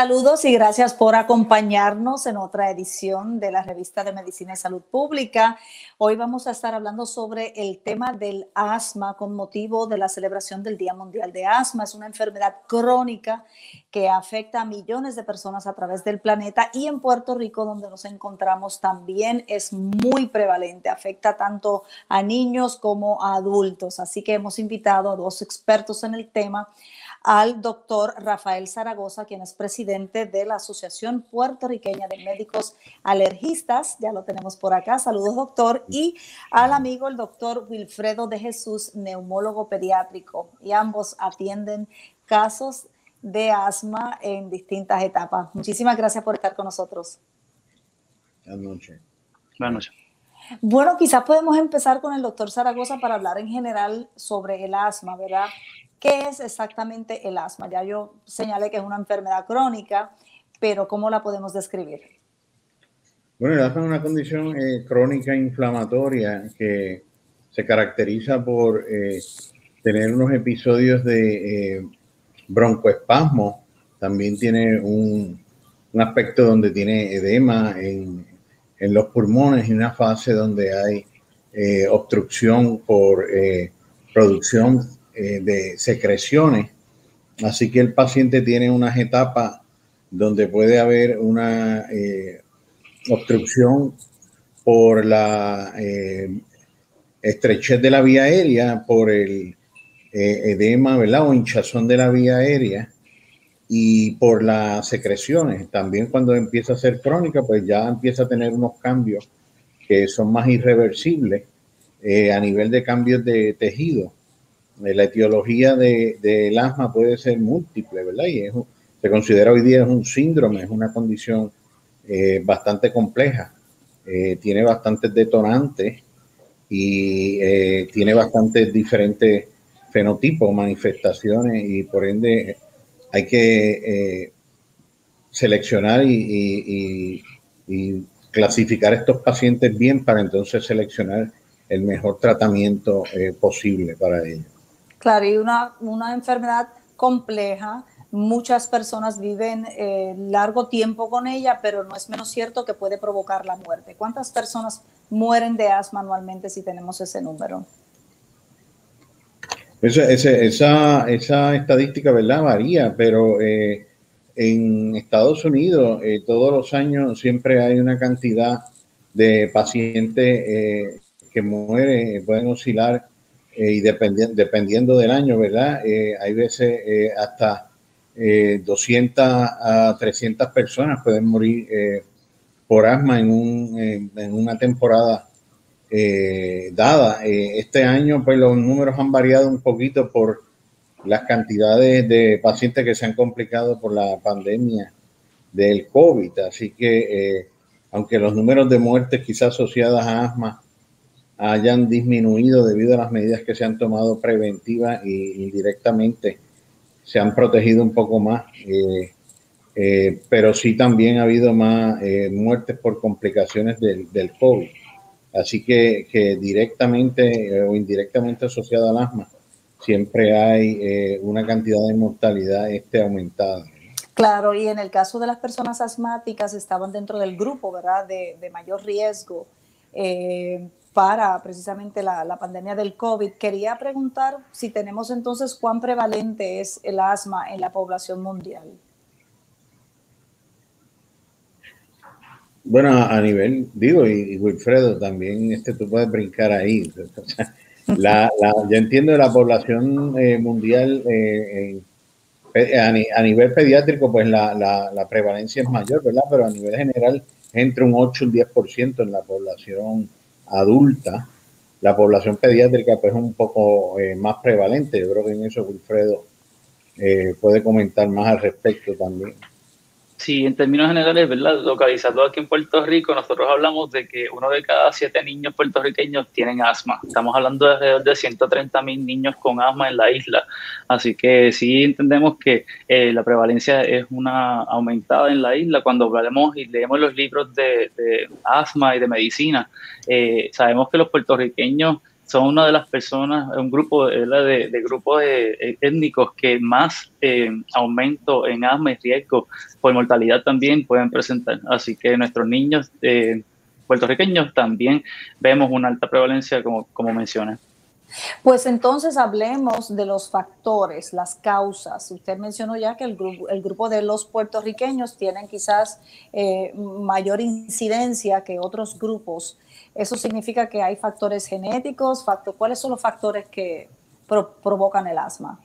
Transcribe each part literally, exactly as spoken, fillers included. Saludos y gracias por acompañarnos en otra edición de la revista de Medicina y Salud Pública. Hoy vamos a estar hablando sobre el tema del asma con motivo de la celebración del Día Mundial de Asma. Es una enfermedad crónica que afecta a millones de personas a través del planeta y en Puerto Rico, donde nos encontramos, también es muy prevalente. Afecta tanto a niños como a adultos. Así que hemos invitado a dos expertos en el tema, al doctor Rafael Zaragoza, quien es presidente de la Asociación Puertorriqueña de Médicos Alergistas, ya lo tenemos por acá, saludos doctor, y al amigo el doctor Wilfredo de Jesús, neumólogo pediátrico, y ambos atienden casos de asma en distintas etapas. Muchísimas gracias por estar con nosotros. Buenas noches. Buenas noches. Bueno, quizás podemos empezar con el doctor Zaragoza para hablar en general sobre el asma, ¿verdad? ¿Qué es exactamente el asma? Ya yo señalé que es una enfermedad crónica, pero ¿cómo la podemos describir? Bueno, el asma es una condición eh, crónica inflamatoria que se caracteriza por eh, tener unos episodios de eh, broncoespasmo. También tiene un, un aspecto donde tiene edema en, en los pulmones y una fase donde hay eh, obstrucción por eh, producción de secreciones, así que el paciente tiene unas etapas donde puede haber una eh, obstrucción por la eh, estrechez de la vía aérea, por el eh, edema, ¿verdad?, o hinchazón de la vía aérea y por las secreciones. También cuando empieza a ser crónica, pues ya empieza a tener unos cambios que son más irreversibles eh, a nivel de cambios de tejido. La etiología de, del asma puede ser múltiple, ¿verdad? Y es, se considera hoy día es un síndrome, es una condición eh, bastante compleja. Eh, tiene bastantes detonantes y eh, tiene bastantes diferentes fenotipos, manifestaciones, y por ende hay que eh, seleccionar y, y, y, y clasificar estos pacientes bien para entonces seleccionar el mejor tratamiento eh, posible para ellos. Claro, y una, una enfermedad compleja. Muchas personas viven eh, largo tiempo con ella, pero no es menos cierto que puede provocar la muerte. ¿Cuántas personas mueren de asma anualmente si tenemos ese número? Esa, esa, esa, esa estadística, ¿verdad?, varía, pero eh, en Estados Unidos eh, todos los años siempre hay una cantidad de pacientes eh, que mueren, pueden oscilar. Eh, y dependiendo, dependiendo del año, ¿verdad? Eh, hay veces eh, hasta eh, doscientas a trescientas personas pueden morir eh, por asma en, un, eh, en una temporada eh, dada. Eh, este año, pues los números han variado un poquito por las cantidades de pacientes que se han complicado por la pandemia del COVID. Así que, eh, aunque los números de muertes quizás asociadas a asma hayan disminuido debido a las medidas que se han tomado preventivas y indirectamente se han protegido un poco más, eh, eh, pero sí también ha habido más eh, muertes por complicaciones del, del COVID. Así que, que directamente eh, o indirectamente asociado al asma, siempre hay eh, una cantidad de mortalidad este aumentada. Claro, y en el caso de las personas asmáticas estaban dentro del grupo, ¿verdad?, de, de mayor riesgo. Eh, para precisamente la, la pandemia del COVID. Quería preguntar si tenemos entonces cuán prevalente es el asma en la población mundial. Bueno, a nivel, digo, y, y Wilfredo, también este, tú puedes brincar ahí. La, la, yo entiendo la población eh, mundial eh, eh, a, a nivel pediátrico, pues la, la, la prevalencia es mayor, ¿verdad? Pero a nivel general entre un ocho y un diez por ciento en la población adulta. La población pediátrica pues es un poco eh, más prevalente. Yo creo que en eso Wilfredo eh, puede comentar más al respecto también. Sí, en términos generales, ¿verdad?, localizado aquí en Puerto Rico, nosotros hablamos de que uno de cada siete niños puertorriqueños tienen asma. Estamos hablando de alrededor de ciento treinta mil niños con asma en la isla. Así que sí entendemos que eh, la prevalencia es una aumentada en la isla. Cuando hablamos y leemos los libros de, de asma y de medicina, eh, sabemos que los puertorriqueños son una de las personas, un grupo de, de, de grupos eh, étnicos que más eh, aumento en asma y riesgo por mortalidad también pueden presentar. Así que nuestros niños eh, puertorriqueños también vemos una alta prevalencia, como, como menciona. Pues entonces hablemos de los factores, las causas. Usted mencionó ya que el grupo, el grupo de los puertorriqueños tienen quizás eh, mayor incidencia que otros grupos. ¿Eso significa que hay factores genéticos? Factor, ¿Cuáles son los factores que pro, provocan el asma?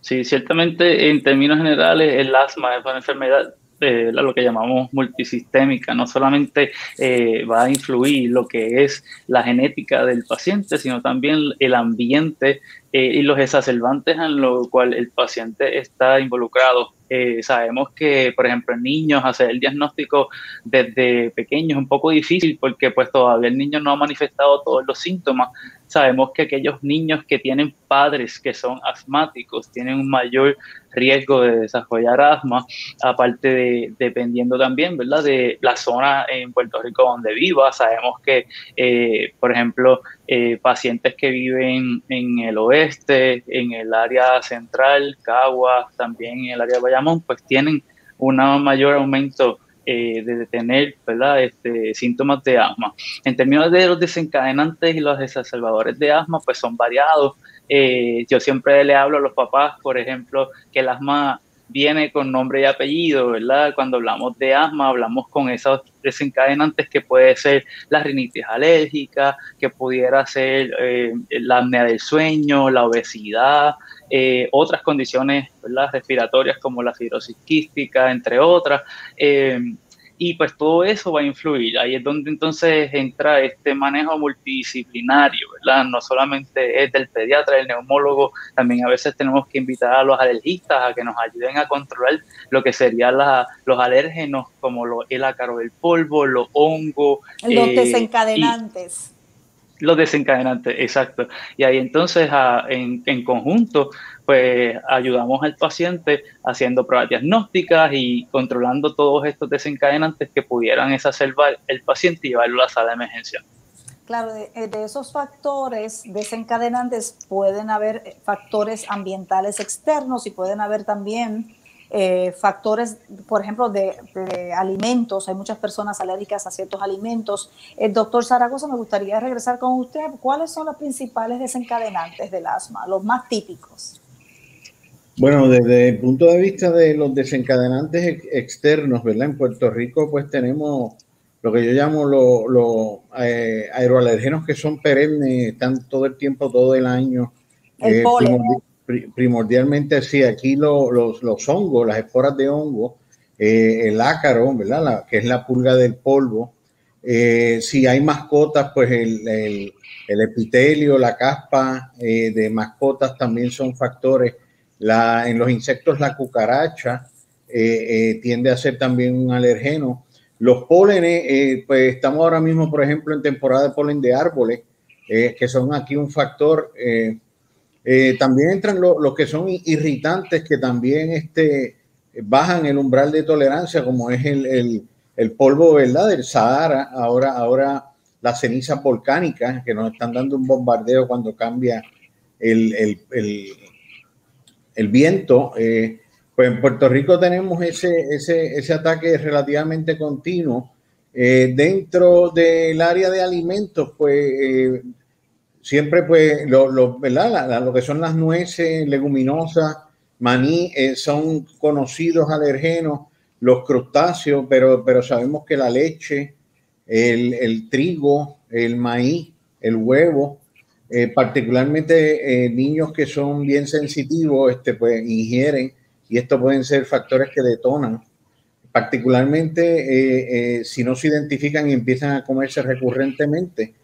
Sí, ciertamente en términos generales el asma es una enfermedad Eh, lo que llamamos multisistémica. No solamente eh, va a influir lo que es la genética del paciente, sino también el ambiente eh, y los exacerbantes en lo cual el paciente está involucrado. Eh, sabemos que, por ejemplo, en niños hacer el diagnóstico desde pequeños es un poco difícil porque pues todavía el niño no ha manifestado todos los síntomas. Sabemos que aquellos niños que tienen padres que son asmáticos tienen un mayor riesgo de desarrollar asma, aparte de, dependiendo también, ¿verdad?, de la zona en Puerto Rico donde viva. Sabemos que, eh, por ejemplo, eh, pacientes que viven en el oeste, en el área central, Caguas, también en el área de Bayamón, pues tienen un mayor aumento Eh, de tener, ¿verdad?, este, síntomas de asma. En términos de los desencadenantes y los exacerbadores de asma, pues son variados. Eh, yo siempre le hablo a los papás, por ejemplo, que el asma viene con nombre y apellido, ¿verdad? Cuando hablamos de asma, hablamos con esos desencadenantes que puede ser la rinitis alérgica, que pudiera ser eh, la apnea del sueño, la obesidad, Eh, otras condiciones, ¿verdad?, respiratorias como la fibrosis quística, entre otras, eh, y pues todo eso va a influir. Ahí es donde entonces entra este manejo multidisciplinario, ¿verdad? No solamente es del pediatra, del neumólogo, también a veces tenemos que invitar a los alergistas a que nos ayuden a controlar lo que serían la, los alérgenos como lo, el ácaro del polvo, los hongos, los eh, desencadenantes. Y, Los desencadenantes, exacto. Y ahí entonces a, en, en conjunto pues ayudamos al paciente haciendo pruebas diagnósticas y controlando todos estos desencadenantes que pudieran exacerbar el paciente y llevarlo a la sala de emergencia. Claro, de, de esos factores desencadenantes pueden haber factores ambientales externos y pueden haber también Eh, factores, por ejemplo, de, de alimentos. Hay muchas personas alérgicas a ciertos alimentos. El doctor Zaragoza, me gustaría regresar con usted. ¿Cuáles son los principales desencadenantes del asma, los más típicos? Bueno, desde el punto de vista de los desencadenantes ex externos, ¿verdad? En Puerto Rico, pues tenemos lo que yo llamo los lo, eh, aeroalergenos que son perennes, están todo el tiempo, todo el año. El eh, polen. Primordialmente, sí, aquí lo, los, los hongos, las esporas de hongo, eh, el ácaro, ¿verdad?, La, que es la pulga del polvo. Eh, si hay mascotas, pues el, el, el epitelio, la caspa eh, de mascotas también son factores. La, en los insectos, la cucaracha eh, eh, tiende a ser también un alergeno. Los pólenes, eh, pues estamos ahora mismo, por ejemplo, en temporada de polen de árboles, eh, que son aquí un factor. Eh, Eh, también entran los lo que son irritantes que también este, bajan el umbral de tolerancia, como es el, el, el polvo, ¿verdad?, del Sahara. Ahora, ahora las cenizas volcánicas que nos están dando un bombardeo cuando cambia el, el, el, el viento. Eh, pues en Puerto Rico tenemos ese, ese, ese ataque relativamente continuo. Eh, dentro del área de alimentos, pues Eh, siempre, pues, lo, lo, ¿verdad? La, la, lo que son las nueces, leguminosas, maní, eh, son conocidos alergenos, los crustáceos, pero, pero sabemos que la leche, el, el trigo, el maíz, el huevo, eh, particularmente eh, niños que son bien sensitivos, este, pues, ingieren, y estos pueden ser factores que detonan. Particularmente, eh, eh, si no se identifican y empiezan a comerse recurrentemente,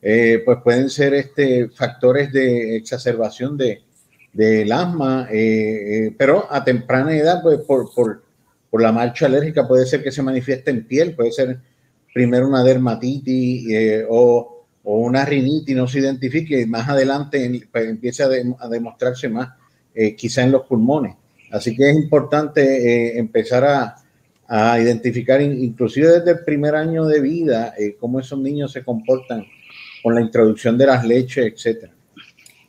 Eh, pues pueden ser este, factores de exacerbación de, del asma, eh, eh, pero a temprana edad, pues por, por, por la marcha alérgica puede ser que se manifieste en piel, puede ser primero una dermatitis eh, o, o una rinitis, no se identifique, y más adelante pues, empieza a, de, a demostrarse más, eh, quizá en los pulmones. Así que es importante eh, empezar a, a identificar, inclusive desde el primer año de vida, eh, cómo esos niños se comportan con la introducción de las leches, etcétera.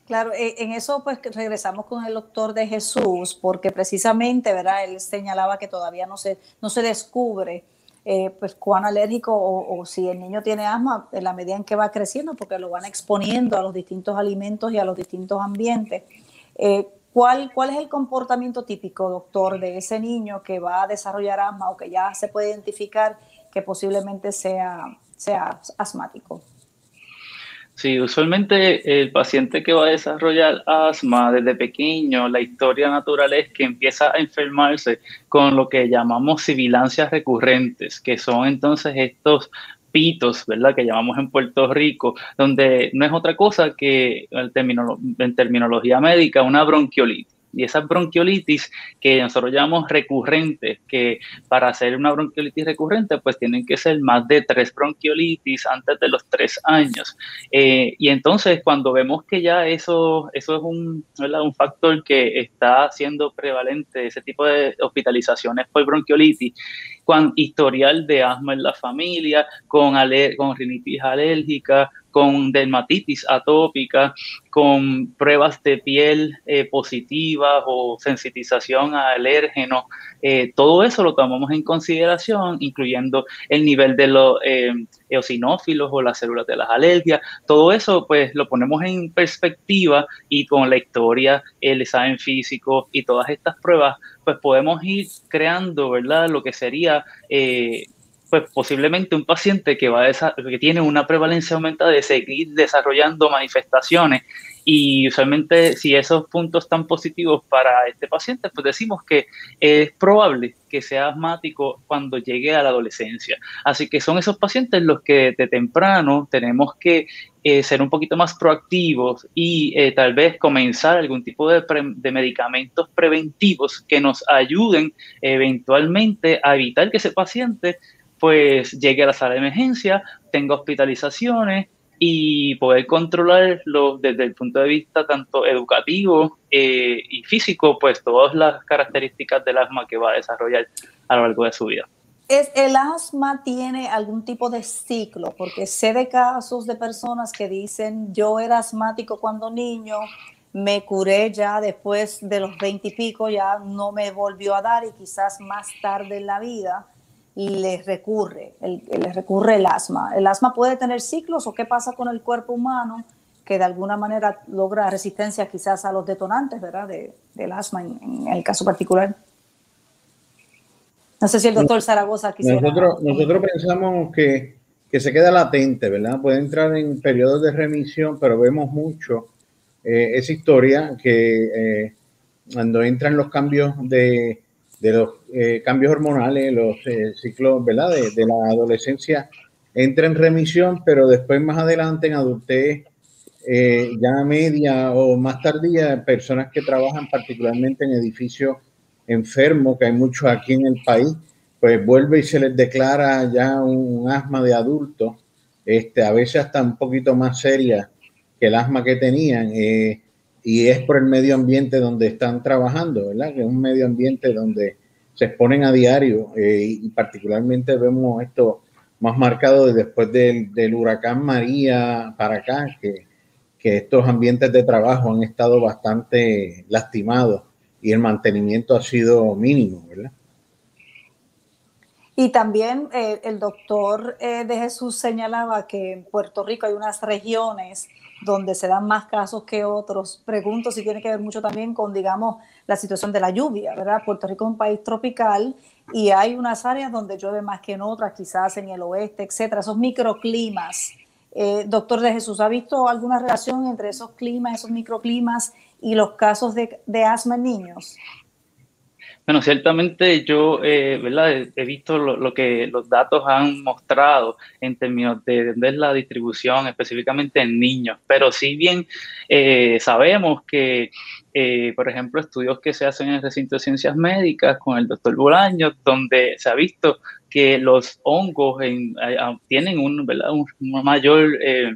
Claro, en eso pues regresamos con el doctor de Jesús, porque precisamente, ¿verdad? Él señalaba que todavía no se, no se descubre eh, pues cuán alérgico o, o si el niño tiene asma en la medida en que va creciendo, porque lo van exponiendo a los distintos alimentos y a los distintos ambientes. Eh, ¿cuál, ¿Cuál es el comportamiento típico, doctor, de ese niño que va a desarrollar asma o que ya se puede identificar que posiblemente sea, sea asmático? Sí, usualmente el paciente que va a desarrollar asma desde pequeño, la historia natural es que empieza a enfermarse con lo que llamamos sibilancias recurrentes, que son entonces estos pitos, ¿verdad?, que llamamos en Puerto Rico, donde no es otra cosa que, en, terminolo- en terminología médica, una bronquiolitis. Y esas bronquiolitis que nosotros llamamos recurrentes, que para hacer una bronquiolitis recurrente, pues tienen que ser más de tres bronquiolitis antes de los tres años. Eh, y entonces cuando vemos que ya eso, eso es un, un factor que está siendo prevalente, ese tipo de hospitalizaciones por bronquiolitis, con historial de asma en la familia, con, aler- con rinitis alérgica, con dermatitis atópica, con pruebas de piel eh, positivas o sensitización a alérgenos, eh, todo eso lo tomamos en consideración, incluyendo el nivel de los eh, eosinófilos o las células de las alergias. Todo eso pues lo ponemos en perspectiva y con la historia, el examen físico y todas estas pruebas pues podemos ir creando, ¿verdad?, lo que sería eh, pues posiblemente un paciente que, va a que tiene una prevalencia aumentada de seguir desarrollando manifestaciones. Y usualmente si esos puntos están positivos para este paciente, pues decimos que es probable que sea asmático cuando llegue a la adolescencia. Así que son esos pacientes los que de temprano tenemos que eh, ser un poquito más proactivos y eh, tal vez comenzar algún tipo de, pre de medicamentos preventivos que nos ayuden eventualmente a evitar que ese paciente pues llegue a la sala de emergencia, tenga hospitalizaciones y poder controlarlo desde el punto de vista tanto educativo eh, y físico, pues todas las características del asma que va a desarrollar a lo largo de su vida. ¿Es, ¿El asma tiene algún tipo de ciclo? Porque sé de casos de personas que dicen, yo era asmático cuando niño, me curé ya después de los veinte y pico, ya no me volvió a dar y quizás más tarde en la vida les recurre, el, les recurre el asma. ¿El asma puede tener ciclos o qué pasa con el cuerpo humano que de alguna manera logra resistencia quizás a los detonantes, ¿verdad?, de, del asma en, en el caso particular? No sé si el doctor Zaragoza quisiera... Nosotros, nosotros pensamos que, que se queda latente, ¿verdad? Puede entrar en periodos de remisión, pero vemos mucho eh, esa historia que eh, cuando entran los cambios de... de los eh, cambios hormonales, los eh, ciclos, ¿verdad?, de, de la adolescencia, entra en remisión, pero después más adelante en adultez eh, ya media o más tardía, personas que trabajan particularmente en edificios enfermos, que hay muchos aquí en el país, pues vuelve y se les declara ya un asma de adulto, este, a veces hasta un poquito más seria que el asma que tenían, eh, y es por el medio ambiente donde están trabajando, ¿verdad? Que es un medio ambiente donde se exponen a diario eh, y particularmente vemos esto más marcado después del, del huracán María para acá, que, que estos ambientes de trabajo han estado bastante lastimados y el mantenimiento ha sido mínimo, ¿verdad? Y también eh, el doctor eh, de Jesús señalaba que en Puerto Rico hay unas regiones donde se dan más casos que otros. Pregunto si tiene que ver mucho también con, digamos, la situación de la lluvia, ¿verdad? Puerto Rico es un país tropical y hay unas áreas donde llueve más que en otras, quizás en el oeste, etcétera. Esos microclimas. Eh, doctor de Jesús, ¿ha visto alguna relación entre esos climas, esos microclimas y los casos de, de asma en niños? Bueno, ciertamente yo eh, ¿verdad? he visto lo, lo que los datos han mostrado en términos de, de la distribución específicamente en niños, pero si bien eh, sabemos que, eh, por ejemplo, estudios que se hacen en el recinto de ciencias médicas con el doctor Bolaños, donde se ha visto que los hongos en, a, a, tienen un, un, un mayor eh,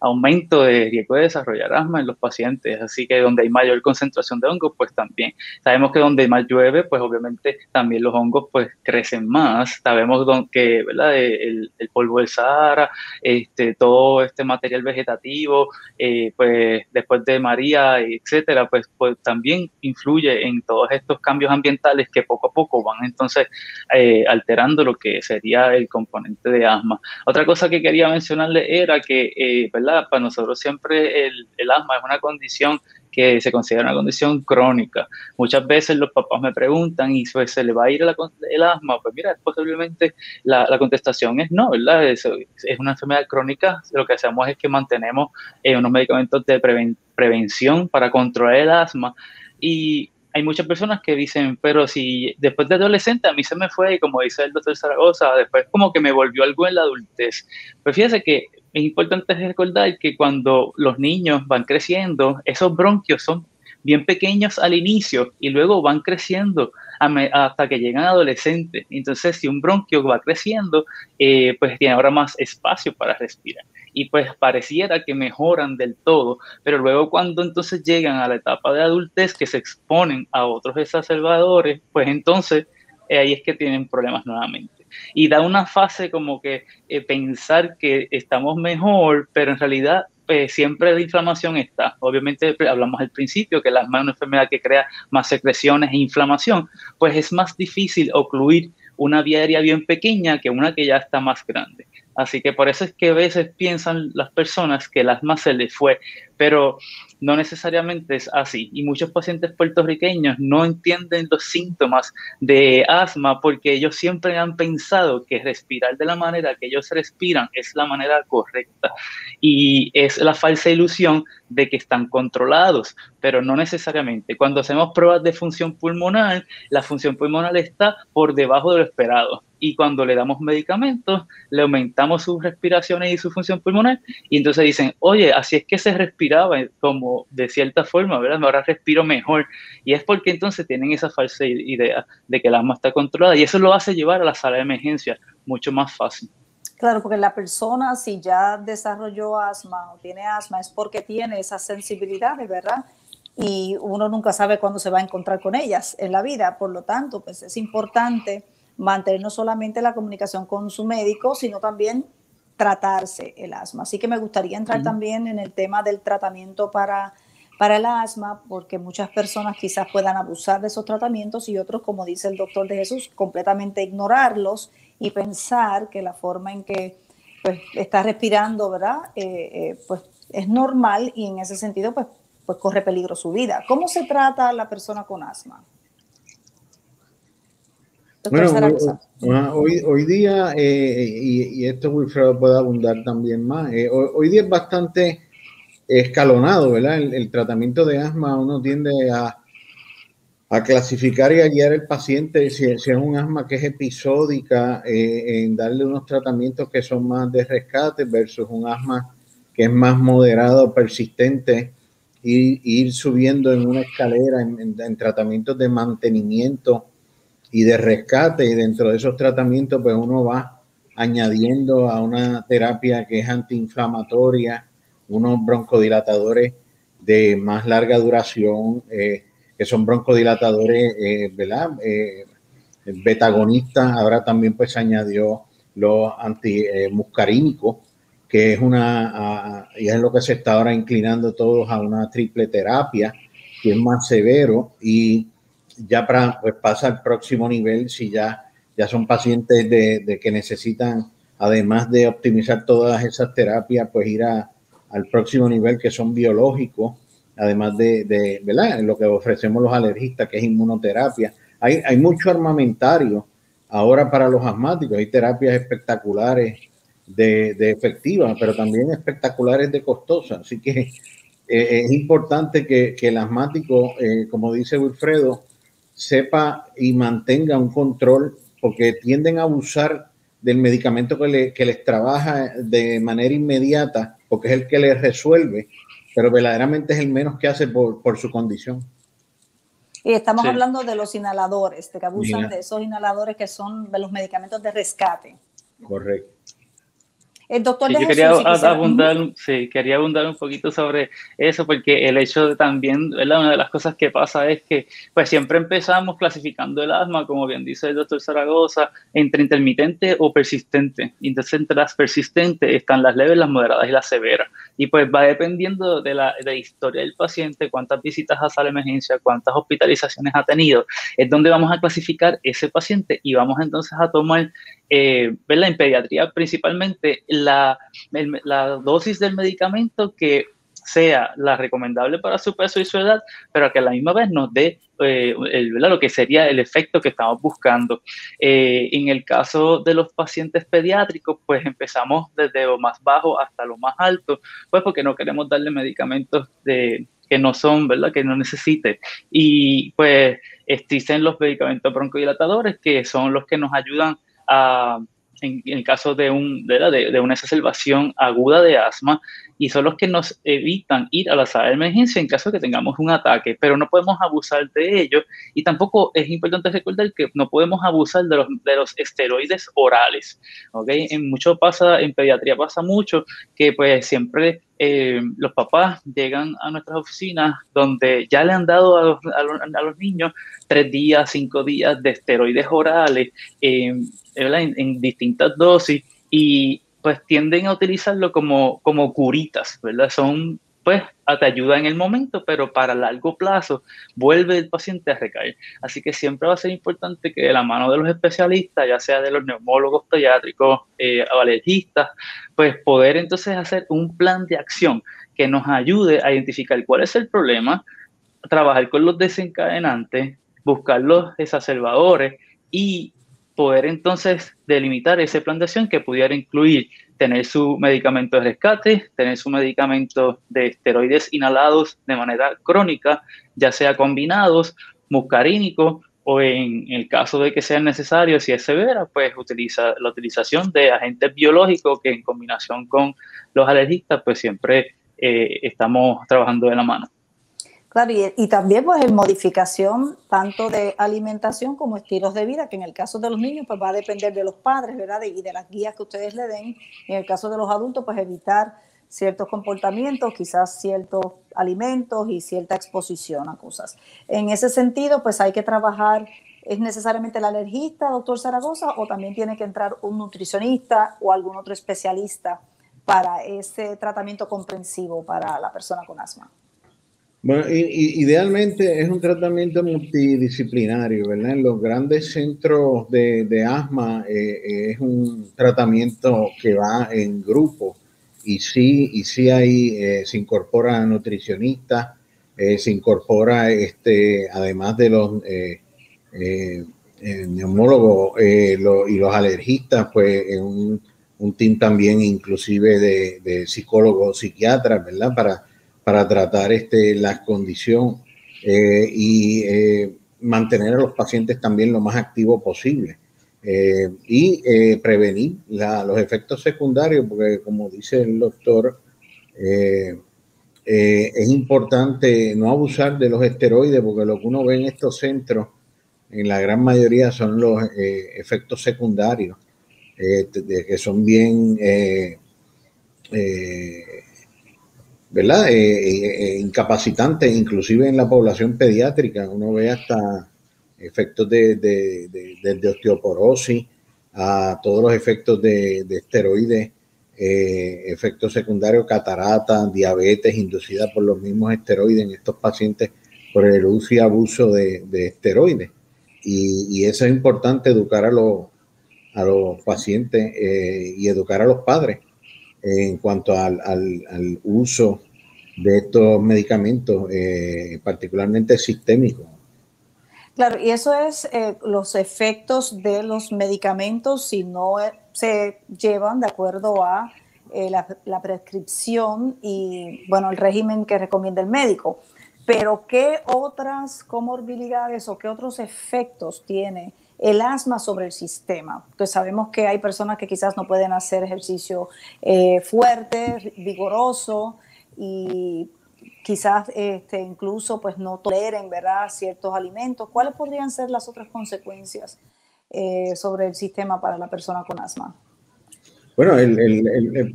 aumento de riesgo de desarrollar asma en los pacientes, así que donde hay mayor concentración de hongos, pues también. Sabemos que donde más llueve, pues obviamente también los hongos pues crecen más. Sabemos don, que ¿verdad? El, el polvo del Sahara, este, todo este material vegetativo, eh, pues después de María, etcétera, pues, pues también influye en todos estos cambios ambientales que poco a poco van entonces eh, alterando lo que sería el componente de asma. Otra cosa que quería mencionarle era que, eh, ¿verdad? Para nosotros siempre el, el asma es una condición que se considera una condición crónica. Muchas veces los papás me preguntan, ¿y se le va a ir el, el asma? Pues mira, posiblemente la, la contestación es no, ¿verdad? Es, es una enfermedad crónica. Lo que hacemos es que mantenemos eh, unos medicamentos de preven, prevención para controlar el asma. Y hay muchas personas que dicen, pero si después de adolescente a mí se me fue, y como dice el doctor Zaragoza, después como que me volvió algo en la adultez. Pues fíjese que es importante recordar que cuando los niños van creciendo, esos bronquios son bien pequeños al inicio y luego van creciendo hasta que llegan adolescentes. Entonces, si un bronquio va creciendo, eh, pues tiene ahora más espacio para respirar. Y pues pareciera que mejoran del todo, pero luego cuando entonces llegan a la etapa de adultez, que se exponen a otros exacerbadores, pues entonces eh, ahí es que tienen problemas nuevamente. Y da una fase como que eh, pensar que estamos mejor, pero en realidad eh, siempre la inflamación está. Obviamente hablamos al principio que el asma es una enfermedad que crea más secreciones e inflamación, pues es más difícil ocluir una vía aérea bien pequeña que una que ya está más grande. Así que por eso es que a veces piensan las personas que el asma se les fue, pero no necesariamente es así. Y muchos pacientes puertorriqueños no entienden los síntomas de asma porque ellos siempre han pensado que respirar de la manera que ellos respiran es la manera correcta. Y es la falsa ilusión de que están controlados, pero no necesariamente. Cuando hacemos pruebas de función pulmonar, la función pulmonar está por debajo de lo esperado. Y cuando le damos medicamentos, le aumentamos sus respiraciones y su función pulmonar. Y entonces dicen, oye, así es que se respiraba como de cierta forma, ¿verdad? Ahora respiro mejor. Y es porque entonces tienen esa falsa idea de que el asma está controlada. Y eso lo hace llevar a la sala de emergencia mucho más fácil. Claro, porque la persona, si ya desarrolló asma o tiene asma, es porque tiene esas sensibilidades, ¿verdad? Y uno nunca sabe cuándo se va a encontrar con ellas en la vida. Por lo tanto, pues es importante mantener no solamente la comunicación con su médico, sino también tratarse el asma. Así que me gustaría entrar uh-huh. también en el tema del tratamiento para, para el asma, porque muchas personas quizás puedan abusar de esos tratamientos y otros, como dice el doctor de Jesús, completamente ignorarlos y pensar que la forma en que pues, está respirando, ¿verdad? Eh, eh, pues es normal y en ese sentido pues, pues corre peligro su vida. ¿Cómo se trata a la persona con asma? Bueno, hoy, hoy día, eh, y, y esto Wilfredo puede abundar también más, eh, hoy, hoy día es bastante escalonado, ¿verdad? El, el tratamiento de asma uno tiende a, a clasificar y a guiar al paciente, si, si es un asma que es episódica, eh, en darle unos tratamientos que son más de rescate versus un asma que es más moderado, persistente, y, y ir subiendo en una escalera en, en, en tratamientos de mantenimiento y de rescate, y dentro de esos tratamientos pues uno va añadiendo a una terapia que es antiinflamatoria, unos broncodilatadores de más larga duración, eh, que son broncodilatadores, eh, ¿verdad? Eh, betagonistas, ahora también pues se añadió los antimuscarínicos, eh, que es una, a, y es lo que se está ahora inclinando todos a una triple terapia, que es más severo y ya para, pues pasa al próximo nivel si ya, ya son pacientes de, de que necesitan, además de optimizar todas esas terapias, pues ir a, al próximo nivel que son biológicos, además de, de ¿verdad? Lo que ofrecemos los alergistas, que es inmunoterapia. Hay, hay mucho armamentario ahora para los asmáticos, hay terapias espectaculares de, de efectivas, pero también espectaculares de costosas, así que eh, es importante que, que el asmático, eh, como dice Wilfredo, sepa y mantenga un control porque tienden a abusar del medicamento que, le, que les trabaja de manera inmediata porque es el que les resuelve, pero verdaderamente es el menos que hace por, por su condición. Y estamos sí. hablando de los inhaladores, de que abusan Mira. de esos inhaladores que son los medicamentos de rescate. Correcto. El doctor sí, de yo Jesús, quería, si quisiera... abundar, sí, quería abundar un poquito sobre eso, porque el hecho de también, ¿verdad? Una de las cosas que pasa es que pues siempre empezamos clasificando el asma, como bien dice el doctor Zaragoza, entre intermitente o persistente. Entonces, entre las persistentes están las leves, las moderadas y las severas. Y pues va dependiendo de la, de la historia del paciente, cuántas visitas a sala de emergencia, cuántas hospitalizaciones ha tenido, es donde vamos a clasificar ese paciente y vamos entonces a tomar... Eh, ¿verdad? En pediatría principalmente la, el, la dosis del medicamento que sea la recomendable para su peso y su edad, pero que a la misma vez nos dé eh, el, lo que sería el efecto que estamos buscando. Eh, en el caso de los pacientes pediátricos, pues empezamos desde lo más bajo hasta lo más alto, pues porque no queremos darle medicamentos de... que no son, ¿verdad?, que no necesite. Y pues existen los medicamentos broncodilatadores, que son los que nos ayudan a, en, en el caso de, un, de, la, de, de una exacerbación aguda de asma, y son los que nos evitan ir a la sala de emergencia en caso de que tengamos un ataque, pero no podemos abusar de ellos. Y tampoco es importante recordar que no podemos abusar de los, de los esteroides orales, ¿ok? En, mucho pasa, en pediatría pasa mucho que pues siempre eh, los papás llegan a nuestras oficinas donde ya le han dado a los, a los, a los niños tres días, cinco días de esteroides orales eh, en, en distintas dosis y pues tienden a utilizarlo como, como curitas, ¿verdad? Son, pues, te ayuda en el momento, pero para largo plazo vuelve el paciente a recaer. Así que siempre va a ser importante que de la mano de los especialistas, ya sea de los neumólogos pediátricos eh, o alergistas, pues poder entonces hacer un plan de acción que nos ayude a identificar cuál es el problema, trabajar con los desencadenantes, buscar los exacerbadores y poder entonces delimitar ese plan de acción que pudiera incluir tener su medicamento de rescate, tener su medicamento de esteroides inhalados de manera crónica, ya sea combinados, muscarínicos o en el caso de que sea necesario, si es severa, pues utiliza la utilización de agentes biológicos que en combinación con los alergistas, pues siempre eh, estamos trabajando de la mano. Claro, y, y también pues en modificación tanto de alimentación como estilos de vida, que en el caso de los niños pues va a depender de los padres, ¿verdad? Y de las guías que ustedes le den. En el caso de los adultos pues evitar ciertos comportamientos, quizás ciertos alimentos y cierta exposición a cosas. En ese sentido pues hay que trabajar, ¿es necesariamente el alergista, doctor Zaragoza, o también tiene que entrar un nutricionista o algún otro especialista para ese tratamiento comprensivo para la persona con asma? Bueno, idealmente es un tratamiento multidisciplinario, ¿verdad? En los grandes centros de, de asma eh, es un tratamiento que va en grupo y sí, y sí ahí eh, se incorpora nutricionista, eh, se incorpora, este, además de los eh, eh, neumólogos eh, lo, y los alergistas, pues un, un team también inclusive de, de psicólogos, psiquiatras, ¿verdad? Para para tratar este, la condición eh, y eh, mantener a los pacientes también lo más activo posible eh, y eh, prevenir la, los efectos secundarios, porque como dice el doctor, eh, eh, es importante no abusar de los esteroides, porque lo que uno ve en estos centros, en la gran mayoría son los eh, efectos secundarios, eh, que son bien... Eh, eh, ¿verdad? Eh, eh, eh, incapacitante, inclusive en la población pediátrica. Uno ve hasta efectos de, de, de, de osteoporosis, a todos los efectos de, de esteroides, eh, efectos secundarios, catarata, diabetes inducida por los mismos esteroides en estos pacientes por el uso y abuso de, de esteroides. Y, y eso es importante, educar a los, a los pacientes eh, y educar a los padres en cuanto al, al, al uso de estos medicamentos, eh, particularmente sistémicos. Claro, y eso es eh, los efectos de los medicamentos si no se llevan de acuerdo a eh, la, la prescripción y, bueno, el régimen que recomienda el médico. Pero, ¿qué otras comorbilidades o qué otros efectos tiene el asma sobre el sistema? Porque sabemos que hay personas que quizás no pueden hacer ejercicio eh, fuerte, vigoroso, y quizás este, incluso pues no toleren, ¿verdad?, ciertos alimentos. ¿Cuáles podrían ser las otras consecuencias eh, sobre el sistema para la persona con asma? Bueno, el, el, el, el,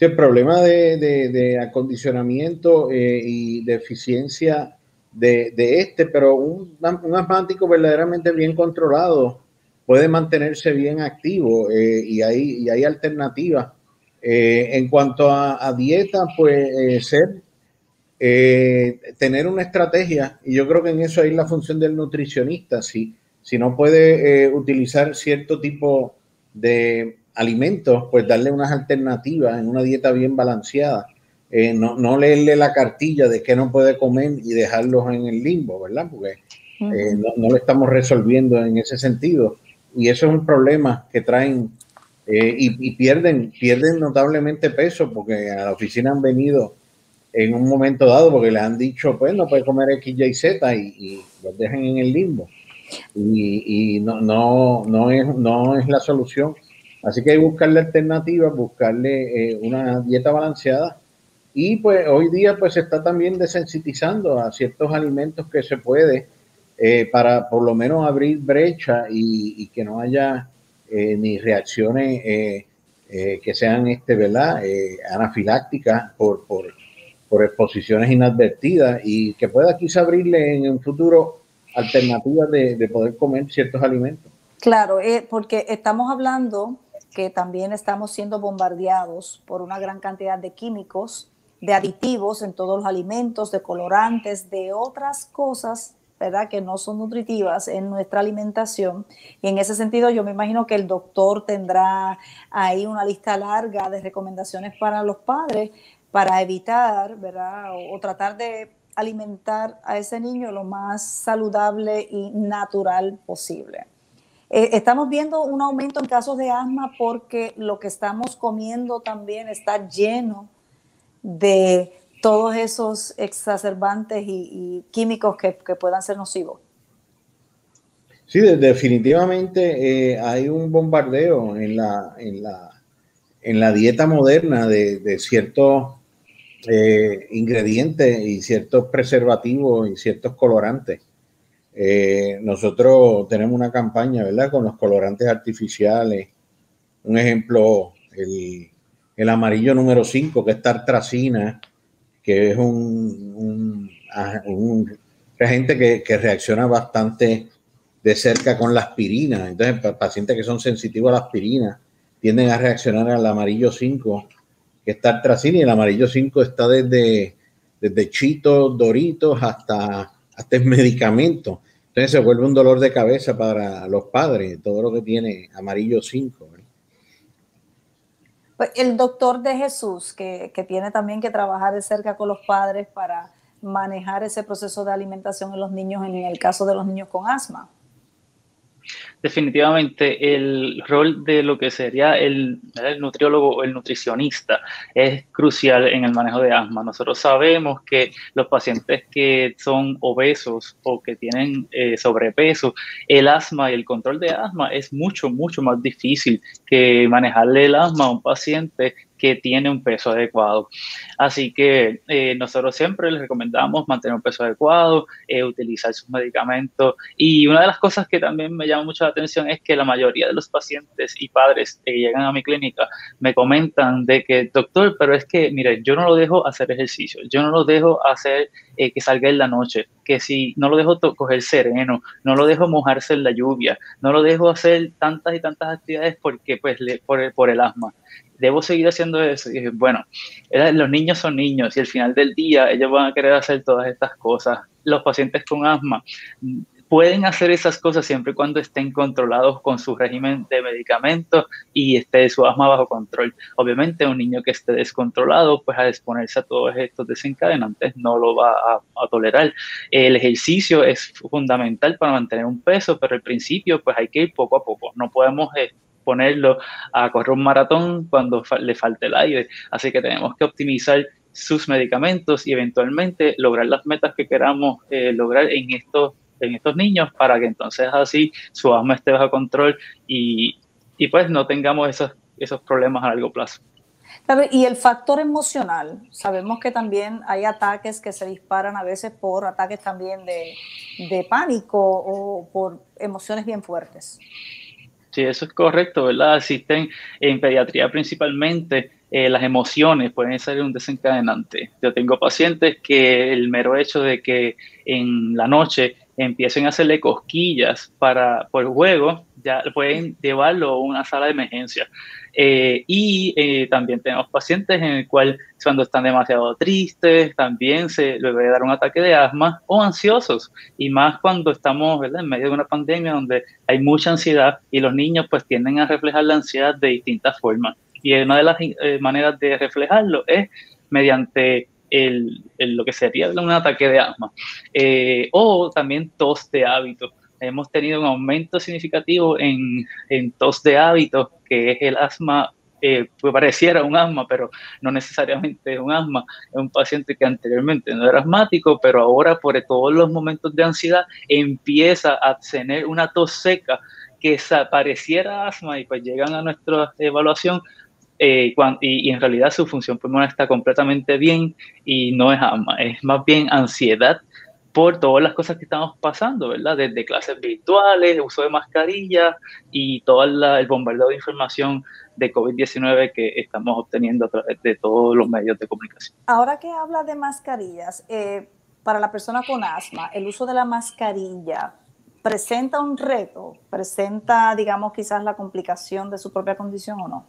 el problema de, de, de acondicionamiento eh, y deficiencia de, de este, pero un, un asmático verdaderamente bien controlado puede mantenerse bien activo eh, y, hay, y hay alternativas. Eh, en cuanto a, a dieta, pues eh, ser, eh, tener una estrategia, y yo creo que en eso hay la función del nutricionista. Si, si no puede eh, utilizar cierto tipo de alimentos, pues darle unas alternativas en una dieta bien balanceada. Eh, no, no leerle la cartilla de qué no puede comer y dejarlos en el limbo, ¿verdad? Porque eh, no, no lo estamos resolviendo en ese sentido. Y eso es un problema que traen eh, y, y pierden, pierden notablemente peso, porque a la oficina han venido en un momento dado porque les han dicho, pues no puede comer X, Y, Z, y, y los dejan en el limbo. Y, y no, no, no, es, no es la solución. Así que hay que buscarle alternativas, buscarle eh, una dieta balanceada. Y pues hoy día pues se está también desensitizando a ciertos alimentos que se puede eh, para por lo menos abrir brecha y, y que no haya eh, ni reacciones eh, eh, que sean este, ¿verdad? Eh, anafilácticas por, por, por exposiciones inadvertidas, y que pueda quizá abrirle en un futuro alternativas de, de poder comer ciertos alimentos. Claro, eh, porque estamos hablando que también estamos siendo bombardeados por una gran cantidad de químicos, de aditivos en todos los alimentos, de colorantes, de otras cosas, ¿verdad?, que no son nutritivas en nuestra alimentación. Y en ese sentido yo me imagino que el doctor tendrá ahí una lista larga de recomendaciones para los padres para evitar, ¿verdad?, o, o tratar de alimentar a ese niño lo más saludable y natural posible. Eh, estamos viendo un aumento en casos de asma porque lo que estamos comiendo también está lleno de todos esos exacerbantes y, y químicos que, que puedan ser nocivos. Sí, definitivamente eh, hay un bombardeo en la, en la, en la dieta moderna de, de ciertos eh, ingredientes y ciertos preservativos y ciertos colorantes. Eh, nosotros tenemos una campaña, ¿verdad?, con los colorantes artificiales. Un ejemplo, el... el amarillo número cinco, que es tartracina, que es un, un, un reagente que, que reacciona bastante de cerca con la aspirina. Entonces, para pacientes que son sensitivos a la aspirina, tienden a reaccionar al amarillo cinco, que es tartracina, y el amarillo cinco está desde, desde Cheetos, Doritos, hasta, hasta el medicamento. Entonces, se vuelve un dolor de cabeza para los padres, todo lo que tiene amarillo cinco, ¿verdad? El doctor de Jesús, que, que tiene también que trabajar de cerca con los padres para manejar ese proceso de alimentación en los niños, en el caso de los niños con asma. Definitivamente el rol de lo que sería el, el nutriólogo o el nutricionista es crucial en el manejo de asma. Nosotros sabemos que los pacientes que son obesos o que tienen eh, sobrepeso, el asma y el control de asma es mucho, mucho más difícil que manejarle el asma a un paciente que tiene un peso adecuado. Así que eh, nosotros siempre les recomendamos mantener un peso adecuado, eh, utilizar sus medicamentos. Y una de las cosas que también me llama mucho la atención es que la mayoría de los pacientes y padres que llegan a mi clínica me comentan de que, doctor, pero es que, mire, yo no lo dejo hacer ejercicio, yo no lo dejo hacer eh, que salga en la noche, que si no lo dejo coger sereno, no lo dejo mojarse en la lluvia, no lo dejo hacer tantas y tantas actividades porque pues le, por, el, por el asma. Debo seguir haciendo eso. Y bueno, los niños son niños y al final del día ellos van a querer hacer todas estas cosas. Los pacientes con asma pueden hacer esas cosas siempre y cuando estén controlados con su régimen de medicamentos y esté su asma bajo control. Obviamente un niño que esté descontrolado, pues al exponerse a todos estos desencadenantes no lo va a, a tolerar. El ejercicio es fundamental para mantener un peso, pero al principio pues hay que ir poco a poco. No podemos eh, ponerlo a correr un maratón cuando fa- le falte el aire. Así que tenemos que optimizar sus medicamentos y eventualmente lograr las metas que queramos eh, lograr en estos, en estos niños para que entonces así su asma esté bajo control y, y pues no tengamos esos, esos problemas a largo plazo. Y el factor emocional, sabemos que también hay ataques que se disparan a veces por ataques también de, de pánico o por emociones bien fuertes. Sí, eso es correcto, ¿verdad? Existen en pediatría principalmente eh, las emociones, pueden ser un desencadenante. Yo tengo pacientes que el mero hecho de que en la noche empiecen a hacerle cosquillas para, por juego, ya pueden llevarlo a una sala de emergencia. Eh, y eh, también tenemos pacientes en el cual cuando están demasiado tristes, también se les puede dar un ataque de asma o ansiosos. Y más cuando estamos, ¿verdad?, en medio de una pandemia donde hay mucha ansiedad y los niños pues tienden a reflejar la ansiedad de distintas formas. Y una de las eh, maneras de reflejarlo es mediante el, el, lo que sería un ataque de asma eh, o también tos de hábito. Hemos tenido un aumento significativo en, en tos de hábito, que es el asma, eh, pues pareciera un asma, pero no necesariamente es un asma. Es un paciente que anteriormente no era asmático, pero ahora por todos los momentos de ansiedad empieza a tener una tos seca que pareciera asma y pues llegan a nuestra evaluación eh, cuando, y, y en realidad su función pulmonar está completamente bien y no es asma, es más bien ansiedad, por todas las cosas que estamos pasando, ¿verdad? Desde clases virtuales, uso de mascarillas y todo el bombardeo de información de COVID diecinueve que estamos obteniendo a través de todos los medios de comunicación. Ahora que habla de mascarillas, eh, para la persona con asma, el uso de la mascarilla presenta un reto, presenta, digamos, quizás la complicación de su propia condición o no.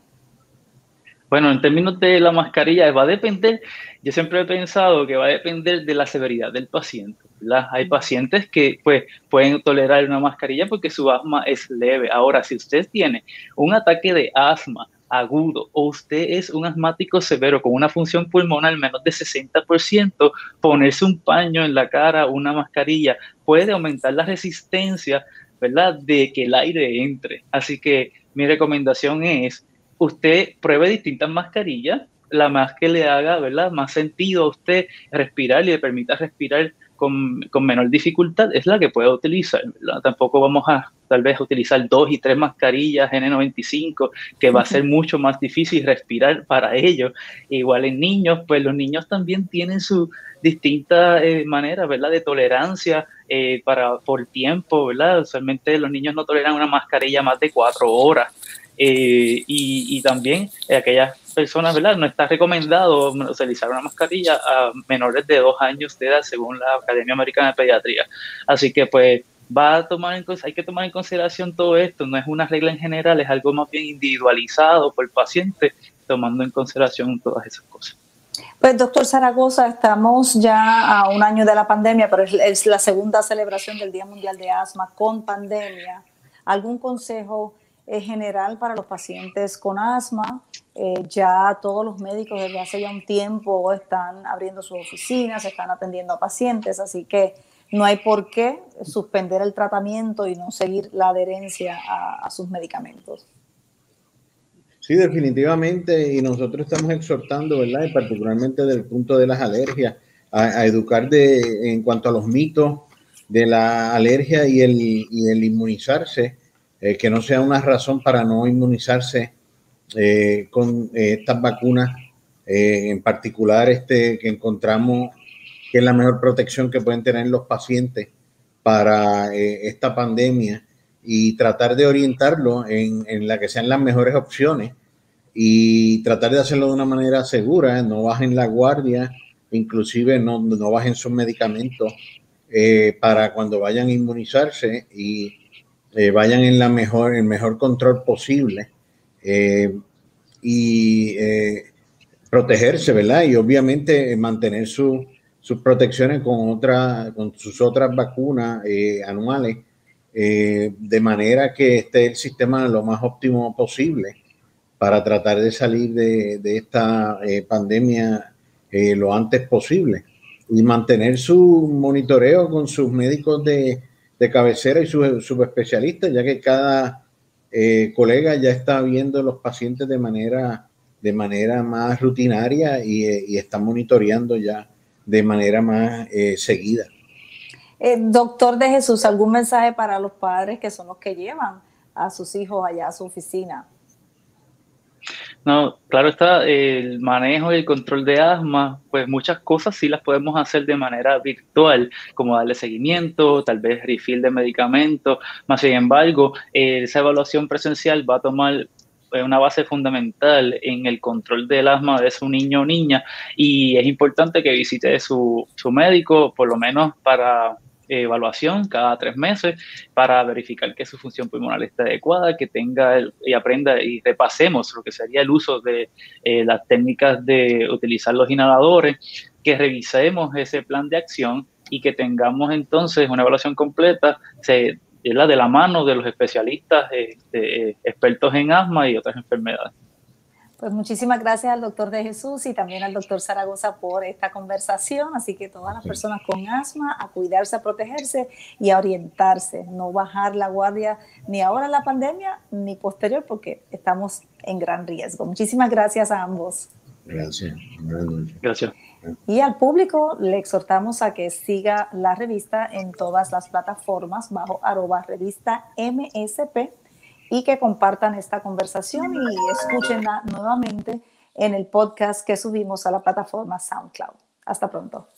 Bueno, en términos de la mascarilla, va a depender, yo siempre he pensado que va a depender de la severidad del paciente, ¿verdad? Hay pacientes que pues, pueden tolerar una mascarilla porque su asma es leve. Ahora, si usted tiene un ataque de asma agudo o usted es un asmático severo con una función pulmonar menos de sesenta por ciento, ponerse un paño en la cara, una mascarilla, puede aumentar la resistencia, ¿verdad?, de que el aire entre. Así que mi recomendación es usted pruebe distintas mascarillas, la más que le haga, ¿verdad?, más sentido a usted respirar y le permita respirar con, con menor dificultad, es la que pueda utilizar, ¿verdad? Tampoco vamos a tal vez utilizar dos y tres mascarillas N noventa y cinco, que va a ser mucho más difícil respirar para ellos. Igual en niños, pues los niños también tienen su distinta eh, manera, ¿verdad?, de tolerancia eh, para, por tiempo, ¿verdad? Usualmente los niños no toleran una mascarilla más de cuatro horas. Eh, y, y también eh, aquellas personas, ¿verdad? No está recomendado utilizar una mascarilla a menores de dos años de edad, según la Academia Americana de Pediatría. Así que, pues, va a tomar en, hay que tomar en consideración todo esto. No es una regla en general, es algo más bien individualizado por el paciente, tomando en consideración todas esas cosas. Pues, doctor Zaragoza, estamos ya a un año de la pandemia, pero es la segunda celebración del Día Mundial de Asma con pandemia. ¿Algún consejo general para los pacientes con asma? Eh, ya todos los médicos desde hace ya un tiempo están abriendo sus oficinas, están atendiendo a pacientes, así que no hay por qué suspender el tratamiento y no seguir la adherencia a, a sus medicamentos. Sí, definitivamente, y nosotros estamos exhortando, ¿verdad?, y particularmente desde el punto de las alergias, a, a educar de, en cuanto a los mitos de la alergia y el, y el inmunizarse. Eh, que no sea una razón para no inmunizarse eh, con eh, estas vacunas, eh, en particular este que encontramos que es la mejor protección que pueden tener los pacientes para eh, esta pandemia, y tratar de orientarlo en, en la que sean las mejores opciones y tratar de hacerlo de una manera segura. No bajen la guardia, inclusive no, no bajen sus medicamentos eh, para cuando vayan a inmunizarse, y Eh, vayan en la mejor, el mejor control posible eh, y eh, protegerse, ¿verdad? Y obviamente eh, mantener su, sus protecciones con, otra, con sus otras vacunas eh, anuales, eh, de manera que esté el sistema lo más óptimo posible para tratar de salir de, de esta eh, pandemia eh, lo antes posible, y mantener su monitoreo con sus médicos de de cabecera y sus subespecialistas, ya que cada eh, colega ya está viendo los pacientes de manera, de manera más rutinaria y, y está monitoreando ya de manera más eh, seguida. Eh, doctor de Jesús, ¿algún mensaje para los padres que son los que llevan a sus hijos allá a su oficina? No, claro está, el manejo y el control de asma, pues muchas cosas sí las podemos hacer de manera virtual, como darle seguimiento, tal vez refill de medicamentos, más sin embargo, eh, esa evaluación presencial va a tomar una base fundamental en el control del asma de su niño o niña, y es importante que visite su, su médico, por lo menos para evaluación cada tres meses para verificar que su función pulmonar esté adecuada, que tenga el, y aprenda y repasemos lo que sería el uso de eh, las técnicas de utilizar los inhaladores, que revisemos ese plan de acción y que tengamos entonces una evaluación completa se, de, la, de la mano de los especialistas eh, de, eh, expertos en asma y otras enfermedades. Pues muchísimas gracias al doctor de Jesús y también al doctor Zaragoza por esta conversación. Así que todas las personas con asma a cuidarse, a protegerse y a orientarse. No bajar la guardia ni ahora en la pandemia ni posterior porque estamos en gran riesgo. Muchísimas gracias a ambos. Gracias. Gracias. Y al público le exhortamos a que siga la revista en todas las plataformas bajo arroba revista M S P. Y que compartan esta conversación y escúchenla nuevamente en el podcast que subimos a la plataforma SoundCloud. Hasta pronto.